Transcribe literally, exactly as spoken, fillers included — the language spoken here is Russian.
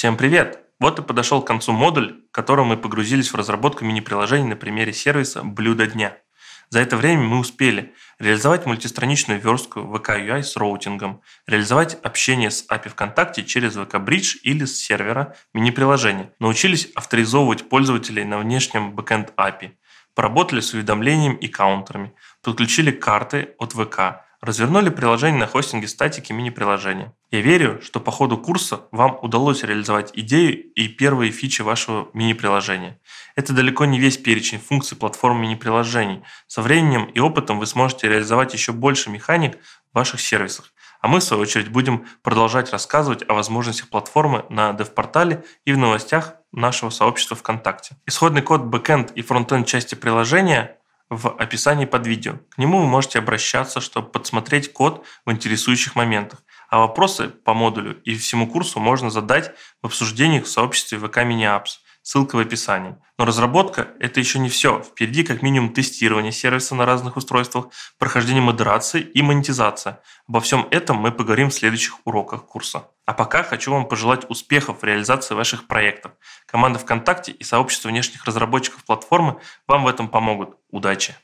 Всем привет! Вот и подошел к концу модуль, в котором мы погрузились в разработку мини-приложений на примере сервиса «Блюдо дня». За это время мы успели реализовать мультистраничную верстку ви кей ю ай с роутингом, реализовать общение с эй пи ай ВКонтакте через ви кей Bridge или с сервера мини-приложения, научились авторизовывать пользователей на внешнем бэкэнд эй пи ай, поработали с уведомлением и каунтерами, подключили карты от ви кей, развернули приложение на хостинге статики мини-приложения. Я верю, что по ходу курса вам удалось реализовать идею и первые фичи вашего мини-приложения. Это далеко не весь перечень функций платформ мини-приложений. Со временем и опытом вы сможете реализовать еще больше механик в ваших сервисах. А мы, в свою очередь, будем продолжать рассказывать о возможностях платформы на дев-портале и в новостях нашего сообщества ВКонтакте. Исходный код бэкэнд и фронтенд части приложения – в описании под видео. К нему вы можете обращаться, чтобы подсмотреть код в интересующих моментах. А вопросы по модулю и всему курсу можно задать в обсуждениях в сообществе ви кей Mini Apps. Ссылка в описании. Но разработка – это еще не все. Впереди как минимум тестирование сервиса на разных устройствах, прохождение модерации и монетизация. Обо всем этом мы поговорим в следующих уроках курса. А пока хочу вам пожелать успехов в реализации ваших проектов. Команда ВКонтакте и сообщество внешних разработчиков платформы вам в этом помогут. Удачи!